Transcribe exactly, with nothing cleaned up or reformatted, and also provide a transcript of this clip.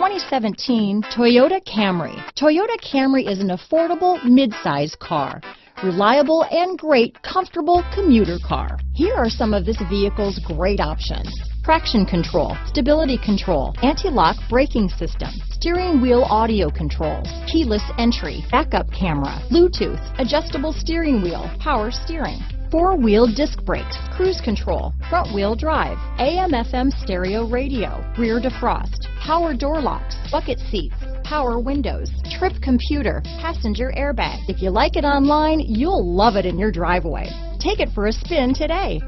twenty seventeen Toyota Camry. Toyota Camry is an affordable mid-size car, reliable and great comfortable commuter car. Here are some of this vehicle's great options: traction control, stability control, anti-lock braking system, steering wheel audio controls, keyless entry, backup camera, Bluetooth, adjustable steering wheel, power steering, four-wheel disc brakes, cruise control, front-wheel drive, A M F M stereo radio, rear defrost, power door locks, bucket seats, power windows, trip computer, passenger airbag. If you like it online, you'll love it in your driveway. Take it for a spin today.